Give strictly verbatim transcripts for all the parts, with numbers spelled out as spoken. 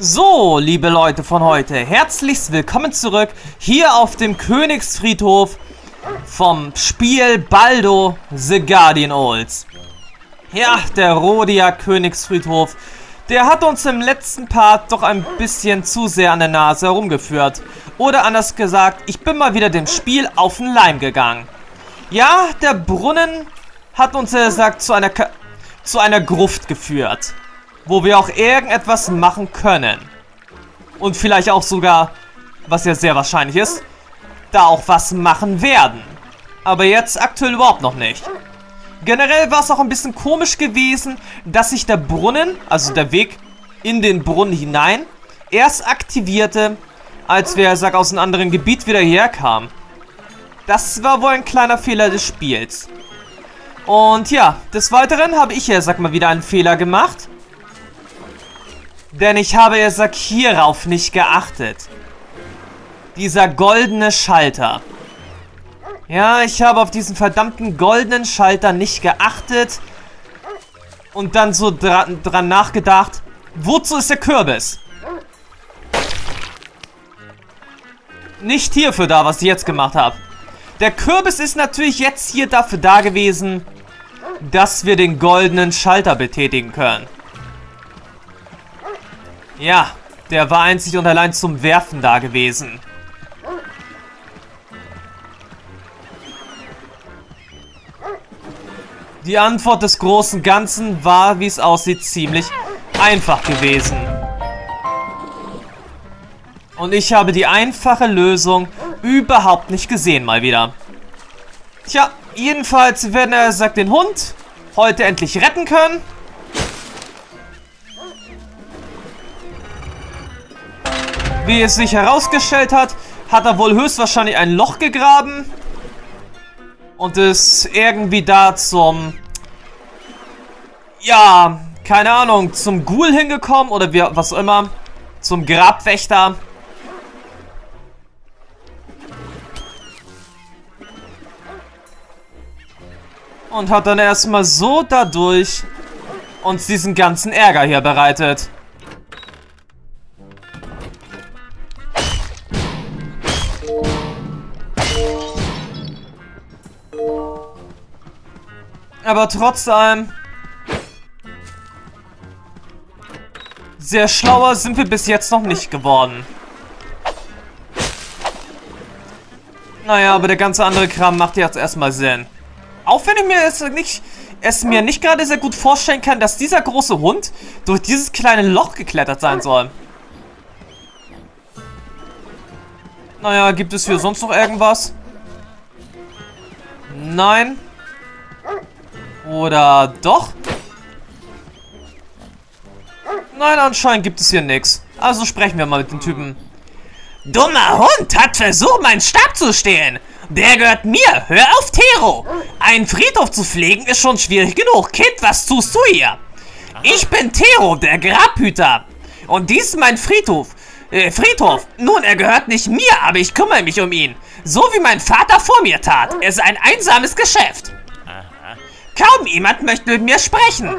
So, liebe Leute von heute, herzlichst willkommen zurück hier auf dem Königsfriedhof vom Spiel Baldo: The Guardian Owls. Ja, der Rodia Königsfriedhof, der hat uns im letzten Part doch ein bisschen zu sehr an der Nase herumgeführt. Oder anders gesagt, ich bin mal wieder dem Spiel auf den Leim gegangen. Ja, der Brunnen hat uns, er sagt, zu einer, Ka- zu einer Gruft geführt, wo wir auch irgendetwas machen können. Und vielleicht auch sogar, was ja sehr wahrscheinlich ist, da auch was machen werden. Aber jetzt aktuell überhaupt noch nicht. Generell war es auch ein bisschen komisch gewesen, dass sich der Brunnen, also der Weg in den Brunnen hinein, erst aktivierte, als wir, sag, aus einem anderen Gebiet wieder herkamen. Das war wohl ein kleiner Fehler des Spiels. Und ja, des Weiteren habe ich ja, sag mal, wieder einen Fehler gemacht. Denn ich habe ja hierauf nicht geachtet. Dieser goldene Schalter. Ja, ich habe auf diesen verdammten goldenen Schalter nicht geachtet. Und dann so dra dran nachgedacht, wozu ist der Kürbis? Nicht hierfür da, was ich jetzt gemacht habe. Der Kürbis ist natürlich jetzt hier dafür da gewesen, dass wir den goldenen Schalter betätigen können. Ja, der war einzig und allein zum Werfen da gewesen. Die Antwort des großen Ganzen war, wie es aussieht, ziemlich einfach gewesen. Und ich habe die einfache Lösung überhaupt nicht gesehen, mal wieder. Tja, jedenfalls werden er, sagt, den Hund heute endlich retten können. Wie es sich herausgestellt hat, hat er wohl höchstwahrscheinlich ein Loch gegraben und ist irgendwie da zum, ja, keine Ahnung, zum Ghoul hingekommen oder wie, was auch immer, zum Grabwächter. Und hat dann erstmal so dadurch uns diesen ganzen Ärger hier bereitet. Aber trotz allem, sehr schlauer sind wir bis jetzt noch nicht geworden. Naja, aber der ganze andere Kram macht jetzt erstmal Sinn. Auch wenn ich mir es nicht, es mir nicht gerade sehr gut vorstellen kann, dass dieser große Hund durch dieses kleine Loch geklettert sein soll. Naja, gibt es hier sonst noch irgendwas? Nein. Oder doch? Nein, anscheinend gibt es hier nichts. Also sprechen wir mal mit dem Typen. Dummer Hund hat versucht, meinen Stab zu stehlen. Der gehört mir. Hör auf, Tero. Einen Friedhof zu pflegen ist schon schwierig genug. Kind, was tust du hier? Ich bin Tero, der Grabhüter. Und dies ist mein Friedhof. Äh, Friedhof. Nun, er gehört nicht mir, aber ich kümmere mich um ihn. So wie mein Vater vor mir tat. Es ist ein einsames Geschäft. Kaum jemand möchte mit mir sprechen.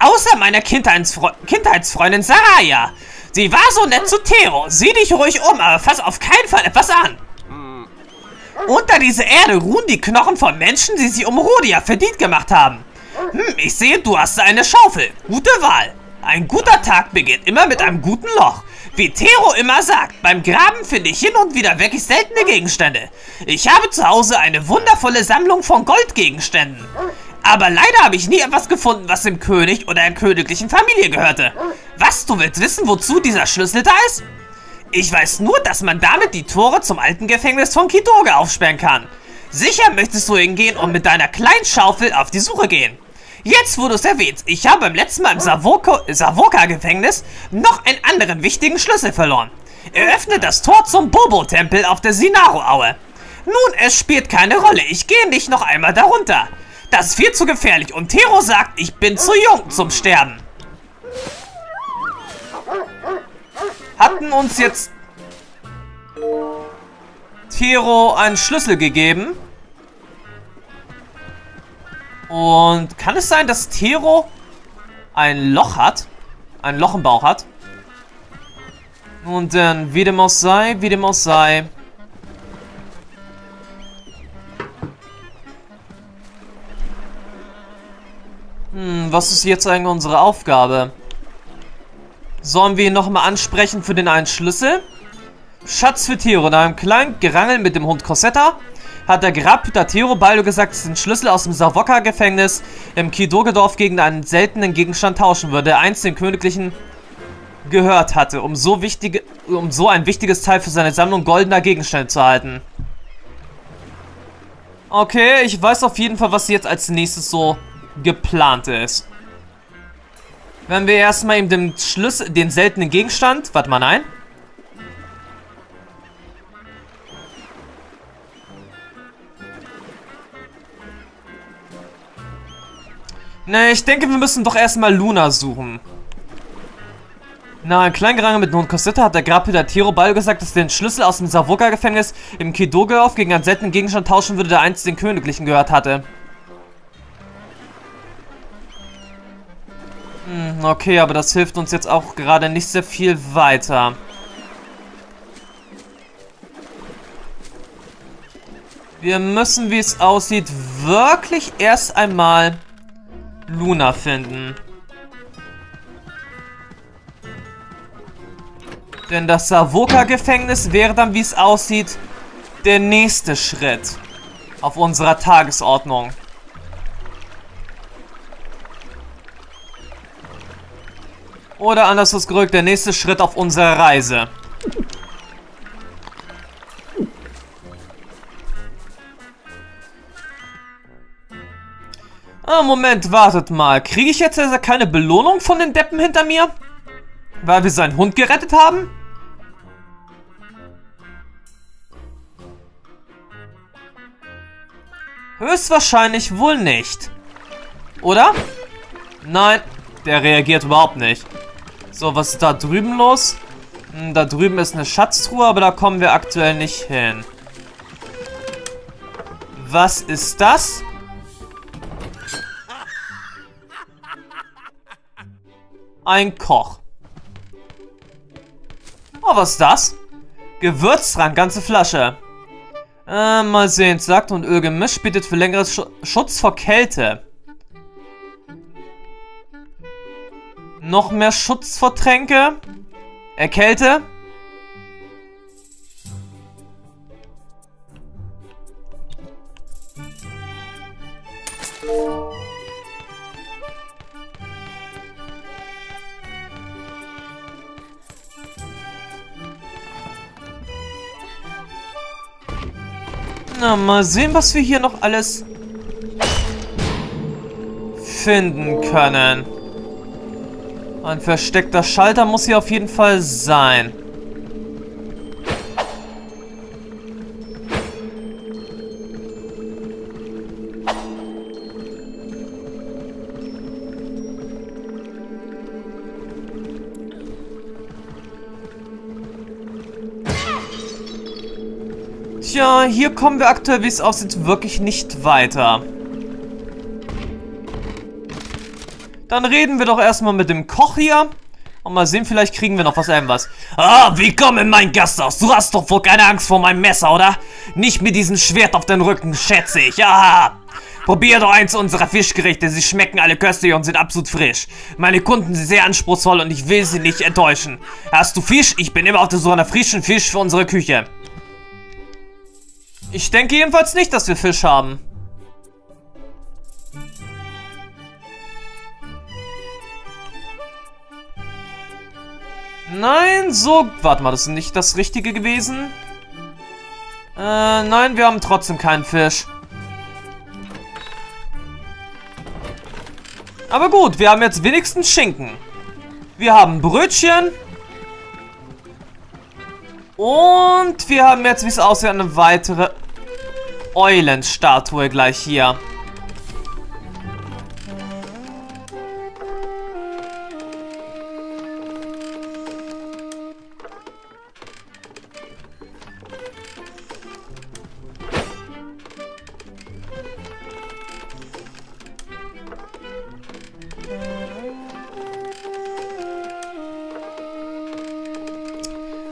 Außer meiner Kindheitsfre- Kindheitsfreundin Saraya. Sie war so nett zu Tero. Sieh dich ruhig um, aber fass auf keinen Fall etwas an. Unter dieser Erde ruhen die Knochen von Menschen, die sie um Rodia verdient gemacht haben. Hm, ich sehe, du hast eine Schaufel. Gute Wahl. Ein guter Tag beginnt immer mit einem guten Loch. Wie Tero immer sagt, beim Graben finde ich hin und wieder wirklich seltene Gegenstände. Ich habe zu Hause eine wundervolle Sammlung von Goldgegenständen. Aber leider habe ich nie etwas gefunden, was dem König oder der königlichen Familie gehörte. Was, du willst wissen, wozu dieser Schlüssel da ist? Ich weiß nur, dass man damit die Tore zum alten Gefängnis von Kidoga aufsperren kann. Sicher möchtest du hingehen und mit deiner kleinen Schaufel auf die Suche gehen. Jetzt, wo du es erwähnst, ich habe beim letzten Mal im Savoka-Gefängnis noch einen anderen wichtigen Schlüssel verloren. Eröffne das Tor zum Bobo-Tempel auf der Sinaro-Aue. Nun, es spielt keine Rolle, ich gehe nicht noch einmal darunter. Das ist viel zu gefährlich und Tero sagt, ich bin zu jung zum Sterben. Hatten uns jetzt Tero einen Schlüssel gegeben. Und kann es sein, dass Tero ein Loch hat? Ein Loch im Bauch hat? Und dann, wie dem auch sei, wie dem auch sei. Hm, was ist jetzt eigentlich unsere Aufgabe? Sollen wir ihn nochmal ansprechen für den einen Schlüssel? Schatz für Tero. Nach einem kleinen Gerangel mit dem Hund Cosetta hat er gerappt, da Tero Baldo gesagt, dass den Schlüssel aus dem Savoka-Gefängnis im Kidoga-Dorf gegen einen seltenen Gegenstand tauschen würde, der einst den Königlichen gehört hatte, um so, wichtige, um so ein wichtiges Teil für seine Sammlung goldener Gegenstände zu erhalten. Okay, ich weiß auf jeden Fall, was jetzt als nächstes so geplant ist. Wenn wir erstmal eben den Schlüssel, den seltenen Gegenstand, warte mal, nein. Ne, ich denke, wir müssen doch erstmal Luna suchen. Na, ein Kleingerange mit Hund Cosetta hat der Grabhüter Tero Baldo gesagt, dass er den Schlüssel aus dem Savoka-Gefängnis im Kidoga-Dorf gegen einen seltenen Gegenstand tauschen würde, der einst den Königlichen gehört hatte. Hm, okay, aber das hilft uns jetzt auch gerade nicht sehr viel weiter. Wir müssen, wie es aussieht, wirklich erst einmal Luna finden. Denn das Savoka-Gefängnis wäre dann, wie es aussieht, der nächste Schritt auf unserer Tagesordnung. Oder anders ausgedrückt, der nächste Schritt auf unserer Reise. Ah, Moment, wartet mal. Kriege ich jetzt also keine Belohnung von den Deppen hinter mir? Weil wir seinen Hund gerettet haben? Höchstwahrscheinlich wohl nicht. Oder? Nein, der reagiert überhaupt nicht. So, was ist da drüben los? Hm, da drüben ist eine Schatztruhe, aber da kommen wir aktuell nicht hin. Was ist das? Ein Koch. Oh, was ist das? Gewürztrank, ganze Flasche. Äh, mal sehen, Sakt und Öl gemischt, bietet für längeres Sch Schutz vor Kälte. Noch mehr Schutz vor Tränke. Erkälte. Na, mal sehen, was wir hier noch alles finden können. Ein versteckter Schalter muss hier auf jeden Fall sein. Tja, hier kommen wir aktuell, wie es aussieht, wirklich nicht weiter. Dann reden wir doch erstmal mit dem Koch hier. Und mal sehen, vielleicht kriegen wir noch was irgendwas. Ah, willkommen in mein Gasthaus. Du hast doch wohl keine Angst vor meinem Messer, oder? Nicht mit diesem Schwert auf den Rücken, schätze ich. Aha. Probier doch eins unserer Fischgerichte. Sie schmecken alle köstlich und sind absolut frisch. Meine Kunden sind sehr anspruchsvoll und ich will sie nicht enttäuschen. Hast du Fisch? Ich bin immer auf der Suche nach frischem Fisch für unsere Küche. Ich denke jedenfalls nicht, dass wir Fisch haben. Nein, so... Warte mal, das ist nicht das Richtige gewesen. Äh, nein, wir haben trotzdem keinen Fisch. Aber gut, wir haben jetzt wenigstens Schinken. Wir haben Brötchen. Und wir haben jetzt, wie es aussieht, eine weitere Eulenstatue gleich hier.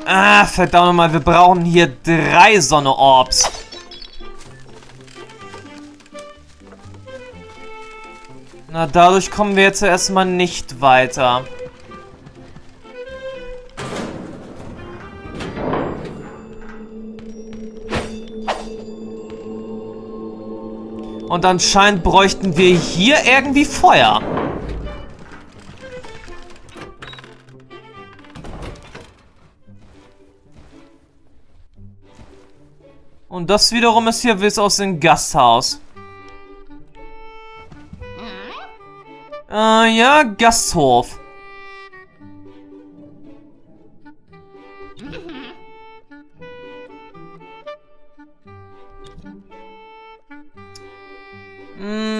Ah, verdammt nochmal, wir brauchen hier drei Sonne-Orbs. Na, dadurch kommen wir jetzt erstmal nicht weiter. Und anscheinend bräuchten wir hier irgendwie Feuer. Und das wiederum ist hier Wiss aus dem Gasthaus. Äh, ja, Gasthof.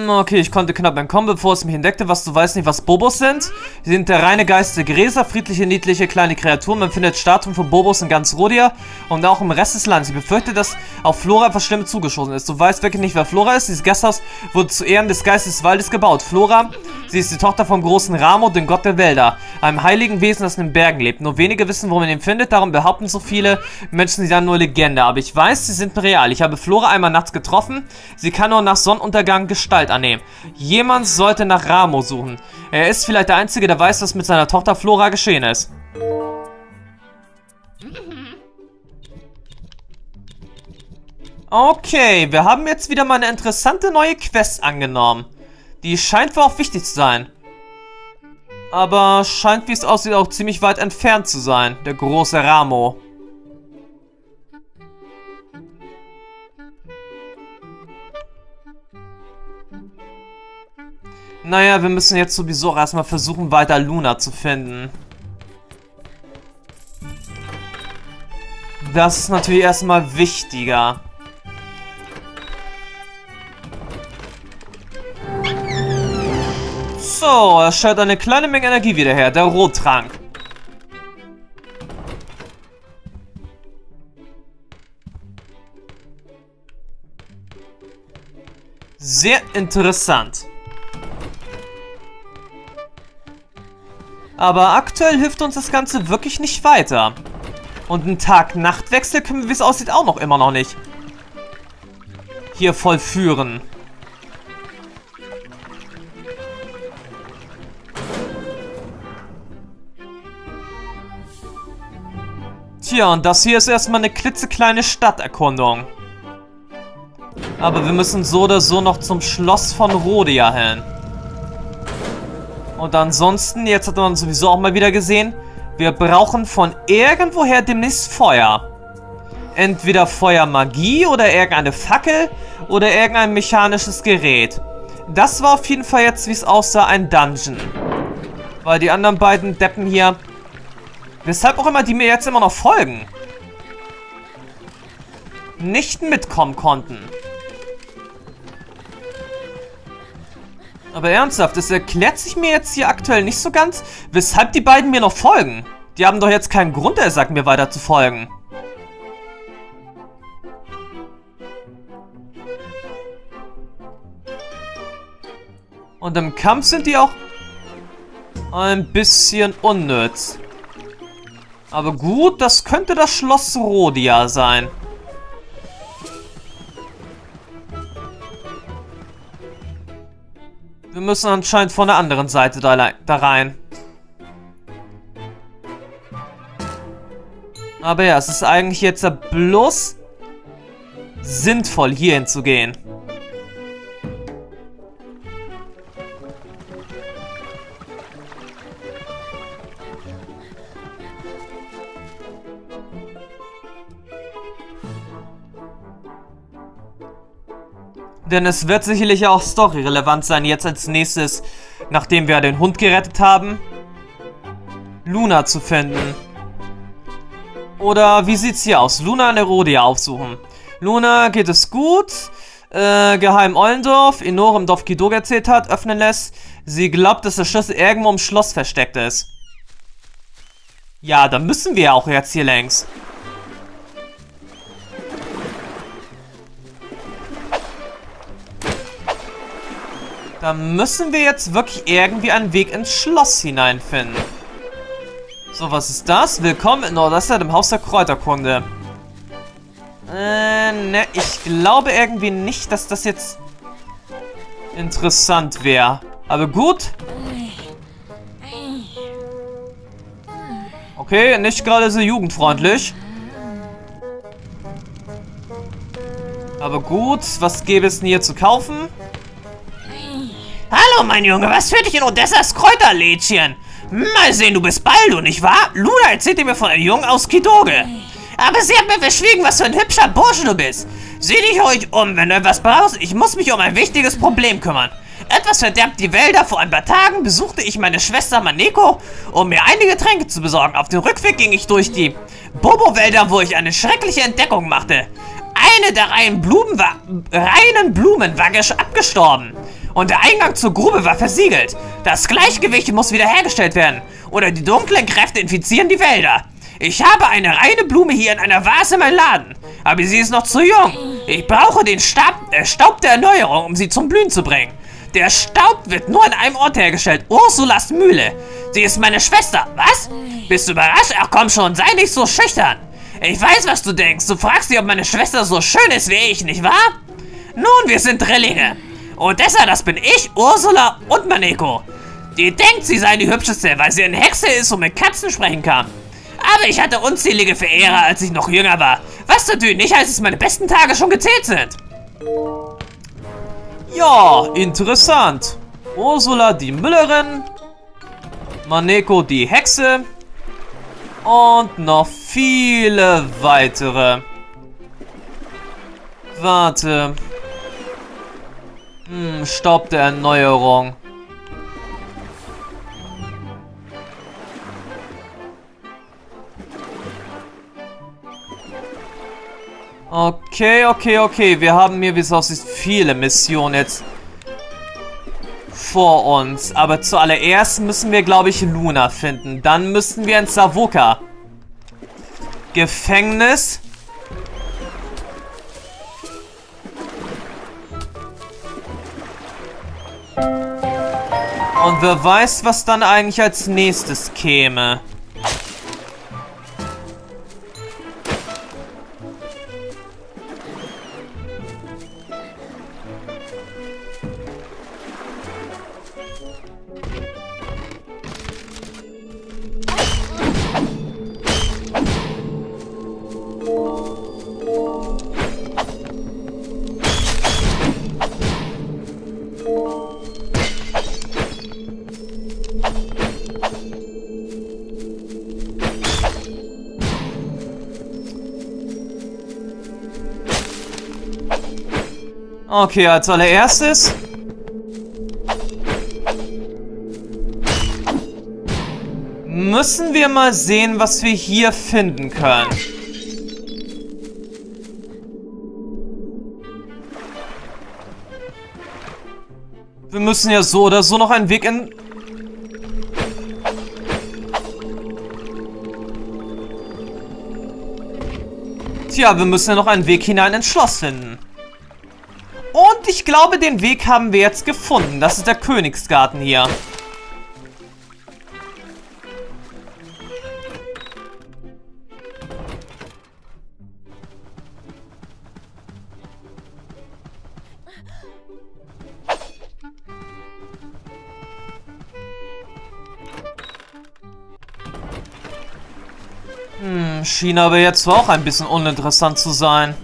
Okay, ich konnte knapp entkommen, bevor es mich entdeckte. Was, du weißt nicht, was Bobos sind? Sie sind der reine Geist der Gräser, friedliche, niedliche, kleine Kreaturen. Man findet Statuen von Bobos in ganz Rodia und auch im Rest des Landes. Ich befürchte, dass auf Flora etwas Schlimmes zugeschossen ist. Du weißt wirklich nicht, wer Flora ist. Dieses Gasthaus wurde zu Ehren des Geistes des Waldes gebaut. Flora, sie ist die Tochter vom großen Ramo, dem Gott der Wälder, einem heiligen Wesen, das in den Bergen lebt. Nur wenige wissen, wo man ihn findet. Darum behaupten so viele Menschen, sie seien nur Legende. Aber ich weiß, sie sind real. Ich habe Flora einmal nachts getroffen. Sie kann nur nach Sonnenuntergang Gestalt annehmen. Jemand sollte nach Ramo suchen. Er ist vielleicht der Einzige, der weiß, was mit seiner Tochter Flora geschehen ist. Okay, wir haben jetzt wieder mal eine interessante neue Quest angenommen. Die scheint wohl auch wichtig zu sein. Aber scheint, wie es aussieht, auch ziemlich weit entfernt zu sein. Der große Ramo. Naja, wir müssen jetzt sowieso erstmal versuchen, weiter Luna zu finden. Das ist natürlich erstmal wichtiger. So, er stellt eine kleine Menge Energie wieder her, der Rottrank. Sehr interessant. Aber aktuell hilft uns das Ganze wirklich nicht weiter. Und einen Tag-Nacht-Wechsel können wir, wie es aussieht, auch noch immer noch nicht hier vollführen. Tja, und das hier ist erstmal eine klitzekleine Stadterkundung. Aber wir müssen so oder so noch zum Schloss von Rodia hin. Und ansonsten, jetzt hat man sowieso auch mal wieder gesehen, wir brauchen von irgendwoher demnächst Feuer. Entweder Feuermagie oder irgendeine Fackel oder irgendein mechanisches Gerät. Das war auf jeden Fall jetzt, wie es aussah, ein Dungeon. Weil die anderen beiden Deppen hier... Weshalb auch immer die mir jetzt immer noch folgen. Nicht mitkommen konnten. Aber ernsthaft, es erklärt sich mir jetzt hier aktuell nicht so ganz, weshalb die beiden mir noch folgen. Die haben doch jetzt keinen Grund, er sagt mir weiter zu folgen. Und im Kampf sind die auch ein bisschen unnütz. Aber gut, das könnte das Schloss Rodia sein. Wir müssen anscheinend von der anderen Seite da, da rein. Aber ja, es ist eigentlich jetzt bloß sinnvoll, hier hinzugehen. Denn es wird sicherlich auch storyrelevant sein, jetzt als nächstes, nachdem wir den Hund gerettet haben, Luna zu finden. Oder wie sieht's hier aus? Luna und Erodia aufsuchen. Luna geht es gut. Äh, Geheim Ollendorf, Inor im Dorf Kidoga erzählt hat, öffnen lässt. Sie glaubt, dass der Schlüssel irgendwo im Schloss versteckt ist. Ja, da müssen wir ja auch jetzt hier längs. Da müssen wir jetzt wirklich irgendwie einen Weg ins Schloss hineinfinden. So, was ist das? Willkommen in Odessa, dem Haus der Kräuterkunde. Äh, ne, ich glaube irgendwie nicht, dass das jetzt interessant wäre. Aber gut. Okay, nicht gerade so jugendfreundlich. Aber gut, was gäbe es denn hier zu kaufen? Hallo, mein Junge, was führt dich in Odessas Kräuterlädchen? Mal sehen, du bist Baldo, nicht wahr? Luna erzählte mir von einem Jungen aus Kidoga. Aber sie hat mir verschwiegen, was für ein hübscher Bursche du bist. Sieh dich ruhig um, wenn du etwas brauchst. Ich muss mich um ein wichtiges Problem kümmern. Etwas verderbt die Wälder. Vor ein paar Tagen besuchte ich meine Schwester Maneko, um mir einige Tränke zu besorgen. Auf dem Rückweg ging ich durch die Bobo-Wälder, wo ich eine schreckliche Entdeckung machte. Eine der reinen Blumen war, reinen Blumen war abgestorben. Und der Eingang zur Grube war versiegelt. Das Gleichgewicht muss wiederhergestellt werden. Oder die dunklen Kräfte infizieren die Wälder. Ich habe eine reine Blume hier in einer Vase in meinem Laden. Aber sie ist noch zu jung. Ich brauche den Stab, äh, Staub der Erneuerung, um sie zum Blühen zu bringen. Der Staub wird nur an einem Ort hergestellt. Ursulas Mühle. Sie ist meine Schwester. Was? Bist du überrascht? Ach komm schon, sei nicht so schüchtern. Ich weiß, was du denkst. Du fragst dich, ob meine Schwester so schön ist wie ich, nicht wahr? Nun, wir sind Drillinge. Odessa, das bin ich, Ursula und Maneko. Die denkt, sie sei die Hübscheste, weil sie eine Hexe ist und mit Katzen sprechen kann. Aber ich hatte unzählige Verehrer, als ich noch jünger war. Was natürlich nicht heißt, dass meine besten Tage schon gezählt sind. Ja, interessant. Ursula, die Müllerin. Maneko, die Hexe. Und noch viele weitere. Warte. Hm, Staub der Erneuerung. Okay, okay, okay. Wir haben hier, wie es aussieht, viele Missionen jetzt vor uns. Aber zuallererst müssen wir, glaube ich, Luna finden. Dann müssten wir ins Savoka. Gefängnis. Und wer weiß, was dann eigentlich als nächstes käme. Okay, als allererstes. Müssen wir mal sehen, was wir hier finden können. Wir müssen ja so oder so noch einen Weg in... Tja, wir müssen ja noch einen Weg hinein ins Schloss finden. Und ich glaube, den Weg haben wir jetzt gefunden. Das ist der Königsgarten hier. Hm, schien aber jetzt auch ein bisschen uninteressant zu sein.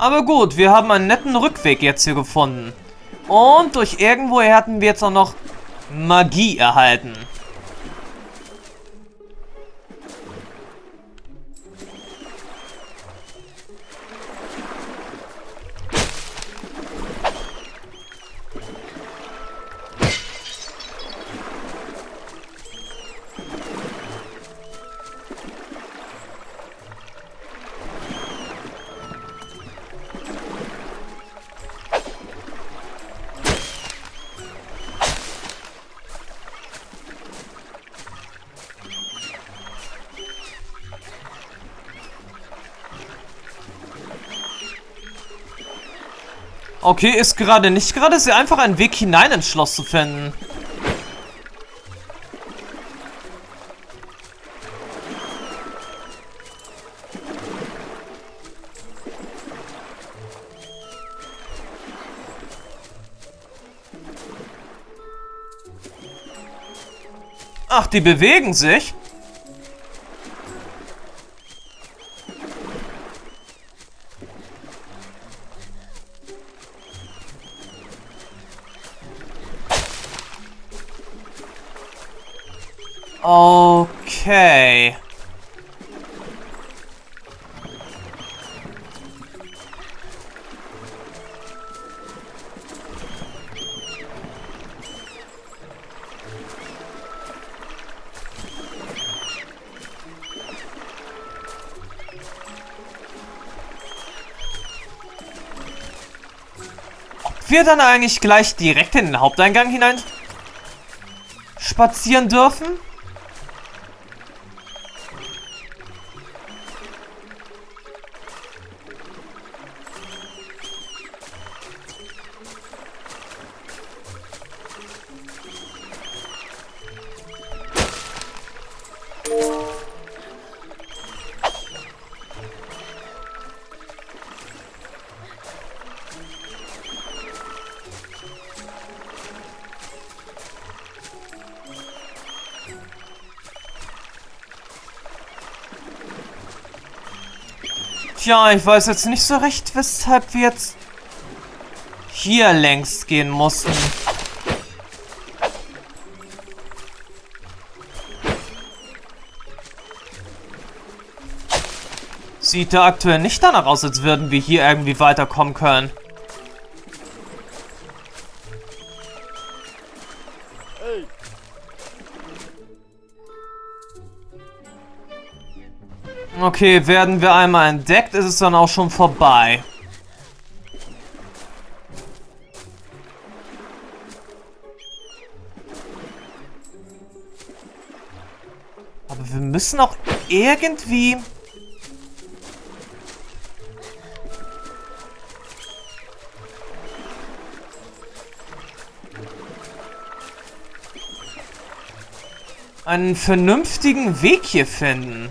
Aber gut, wir haben einen netten Rückweg jetzt hier gefunden. Und durch irgendwoher hatten wir jetzt auch noch Magie erhalten. Okay, ist gerade nicht gerade. Ist ja einfach ein Weg hinein ins Schloss zu finden. Ach, die bewegen sich? Okay. Ob wir dann eigentlich gleich direkt in den Haupteingang hinein spazieren dürfen? Ja, ich weiß jetzt nicht so recht, weshalb wir jetzt hier längs gehen mussten. Sieht da aktuell nicht danach aus, als würden wir hier irgendwie weiterkommen können. Okay, werden wir einmal entdeckt, ist es dann auch schon vorbei. Aber wir müssen auch irgendwie... einen vernünftigen Weg hier finden.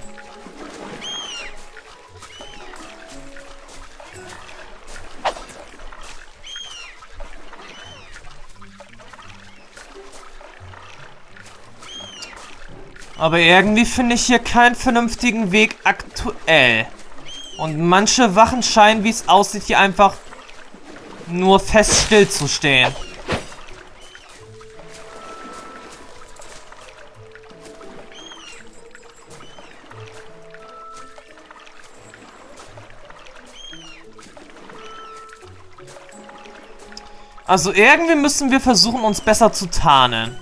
Aber irgendwie finde ich hier keinen vernünftigen Weg aktuell. Und manche Wachen scheinen, wie es aussieht, hier einfach nur fest still zu stehen. Also irgendwie müssen wir versuchen, uns besser zu tarnen.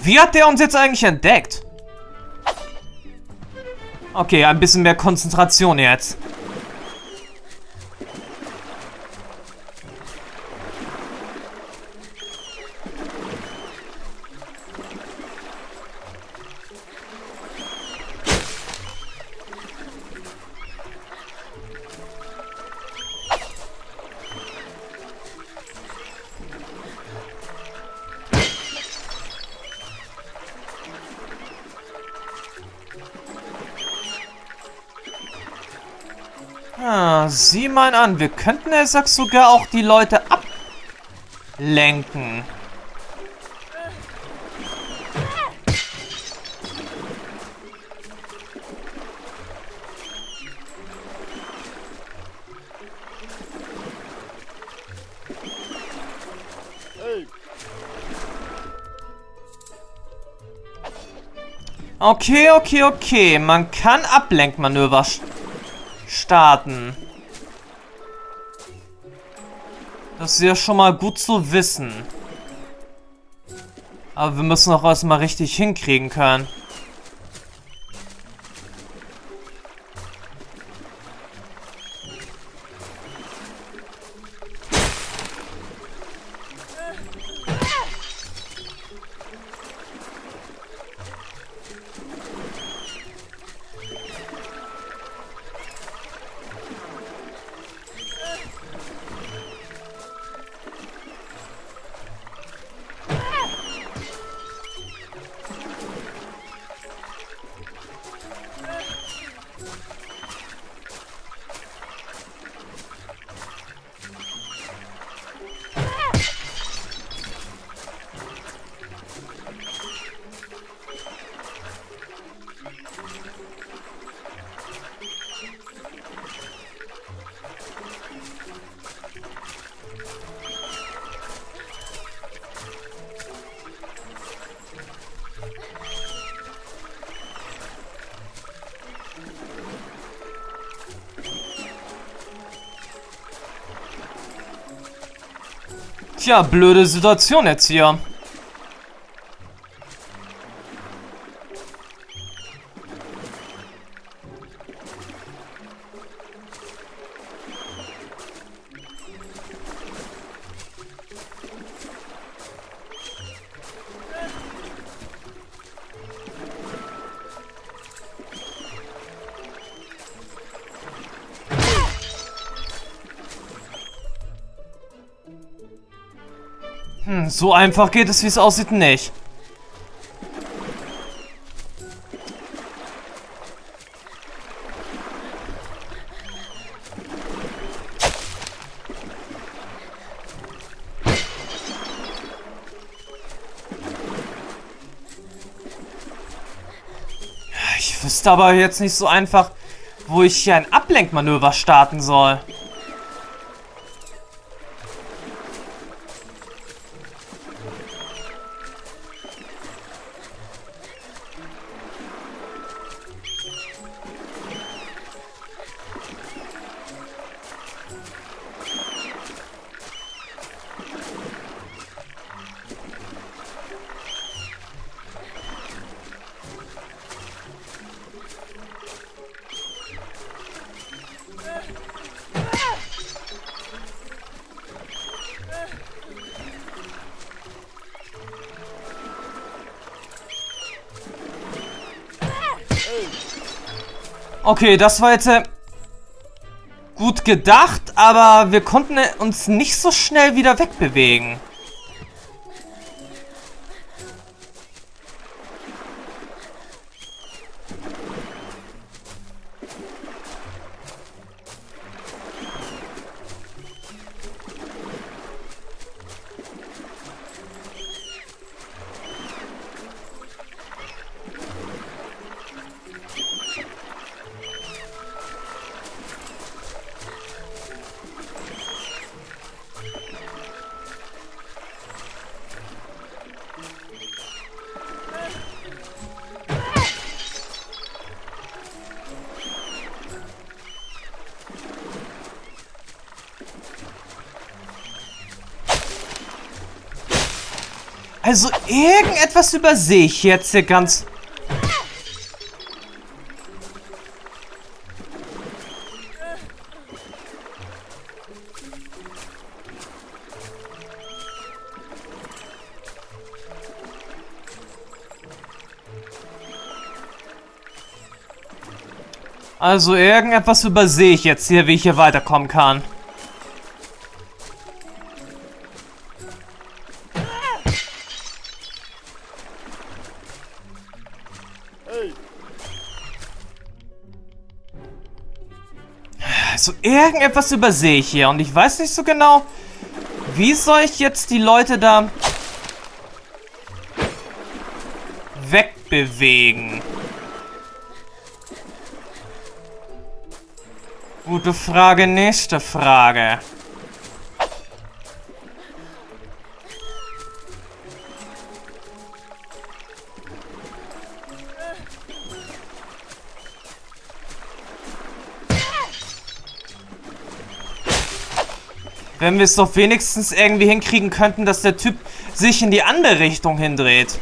Wie hat der uns jetzt eigentlich entdeckt? Okay, ein bisschen mehr Konzentration jetzt. Sieh mal an, wir könnten ja sogar auch die Leute ablenken. Okay, okay, okay. Man kann Ablenkmanöver starten. Das ist ja schon mal gut zu wissen. Aber wir müssen auch erstmal richtig hinkriegen können. Tja, blöde Situation jetzt hier. Hm, so einfach geht es, wie es aussieht, nicht. Ich wüsste aber jetzt nicht so einfach, wo ich hier ein Ablenkmanöver starten soll. Okay, das war jetzt äh, gut gedacht, aber wir konnten äh, uns nicht so schnell wieder wegbewegen. Also irgendetwas übersehe ich jetzt hier ganz... Also irgendetwas übersehe ich jetzt hier, wie ich hier weiterkommen kann. So, irgendetwas übersehe ich hier und ich weiß nicht so genau, wie soll ich jetzt die Leute da wegbewegen? Gute Frage, nächste Frage. Wenn wir es doch wenigstens irgendwie hinkriegen könnten, dass der Typ sich in die andere Richtung hindreht.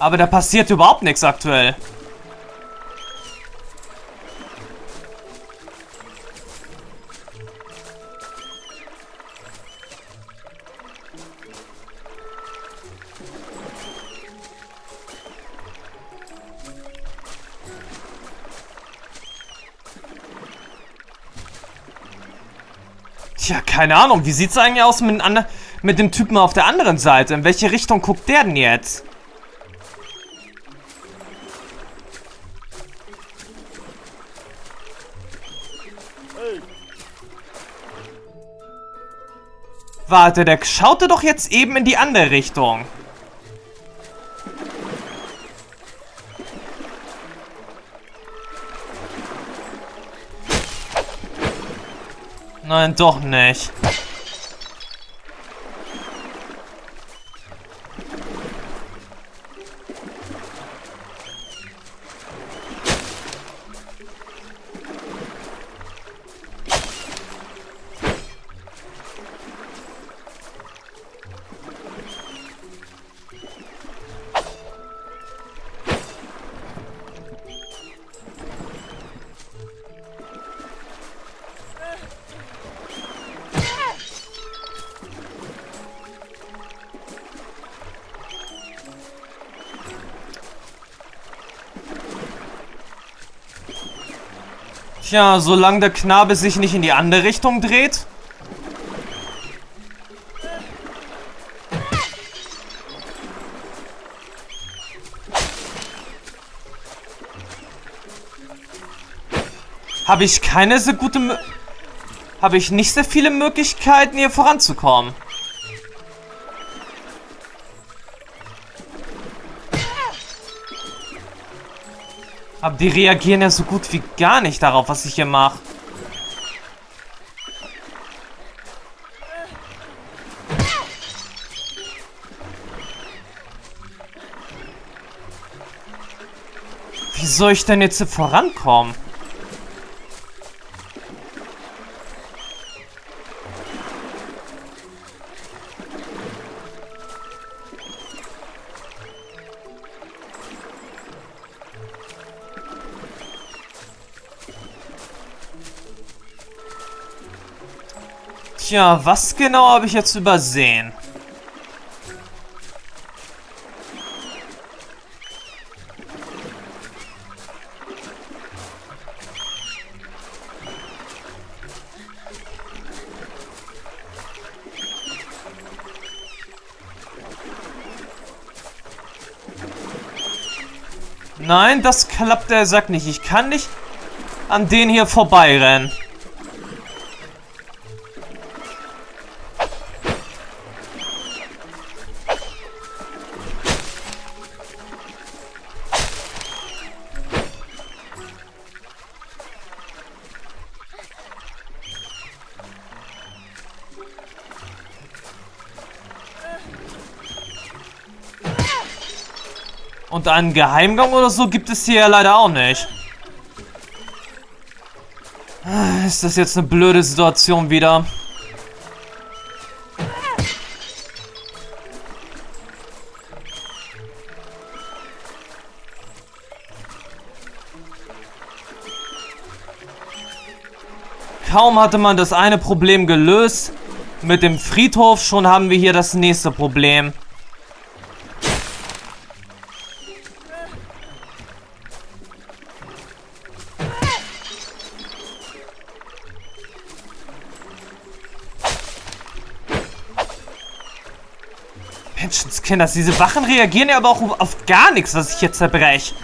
Aber da passiert überhaupt nichts aktuell. Tja, keine Ahnung. Wie sieht's eigentlich aus mit, mit dem Typen auf der anderen Seite? In welche Richtung guckt der denn jetzt? Hey. Warte, der schaute doch jetzt eben in die andere Richtung. Nein, doch nicht. Tja, solange der Knabe sich nicht in die andere Richtung dreht. Habe ich keine so gute... Habe ich nicht sehr viele Möglichkeiten, hier voranzukommen. Aber die reagieren ja so gut wie gar nicht darauf, was ich hier mache. Wie soll ich denn jetzt hier vorankommen? Ja, was genau habe ich jetzt übersehen? Nein, das klappt der Sack nicht. Ich kann nicht an den hier vorbeirennen. Und einen Geheimgang oder so gibt es hier ja leider auch nicht. Ist das jetzt eine blöde Situation wieder? Kaum hatte man das eine Problem gelöst mit dem Friedhof, schon haben wir hier das nächste Problem. Dass diese Wachen reagieren ja aber auch auf gar nichts, was ich hier zerbreche.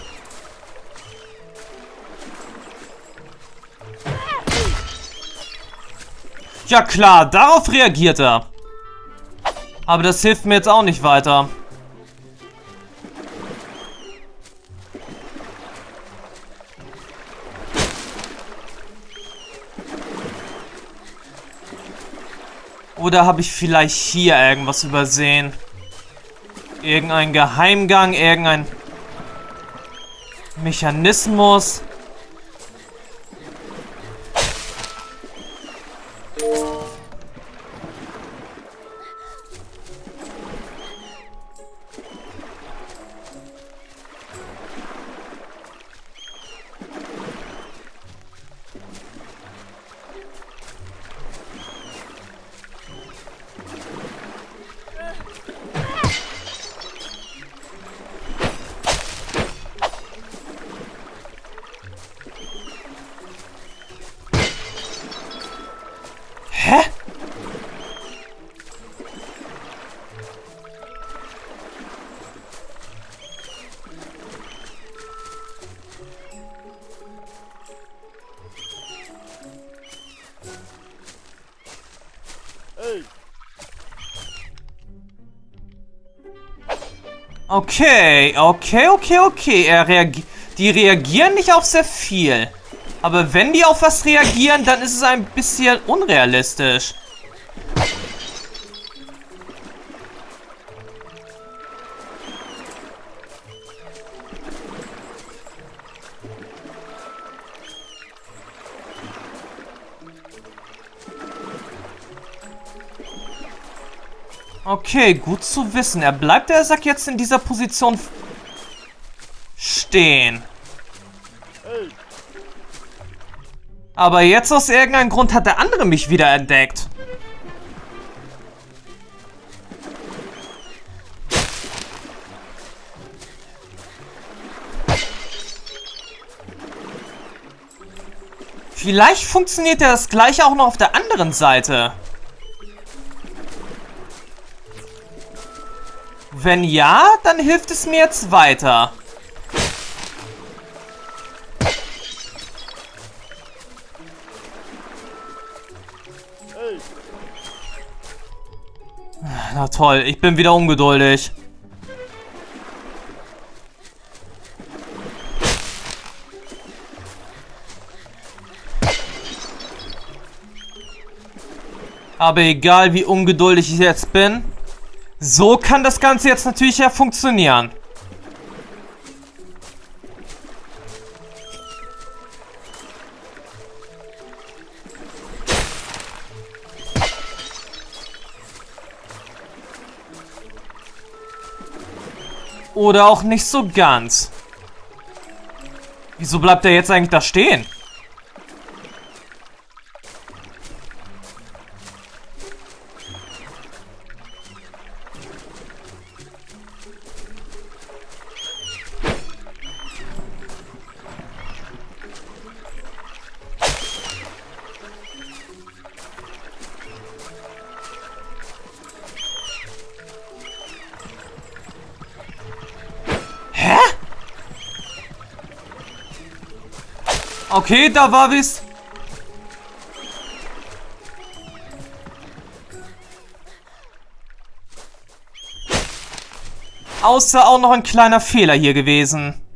Ja klar, darauf reagiert er. Aber das hilft mir jetzt auch nicht weiter. Oder habe ich vielleicht hier irgendwas übersehen? Irgendein Geheimgang, irgendein Mechanismus. Okay, okay, okay, okay. Er reagi- die reagieren nicht auf sehr viel. Aber wenn die auf was reagieren, dann ist es ein bisschen unrealistisch. Okay, gut zu wissen. Er bleibt, der Sack, jetzt in dieser Position stehen. Aber jetzt aus irgendeinem Grund hat der andere mich wieder entdeckt. Vielleicht funktioniert ja das gleiche auch noch auf der anderen Seite. Wenn ja, dann hilft es mir jetzt weiter. Na toll, ich bin wieder ungeduldig. Aber egal, wie ungeduldig ich jetzt bin, so kann das Ganze jetzt natürlich ja funktionieren. Oder auch nicht so ganz. Wieso bleibt er jetzt eigentlich da stehen? Okay, da war es. Außer auch noch ein kleiner Fehler hier gewesen.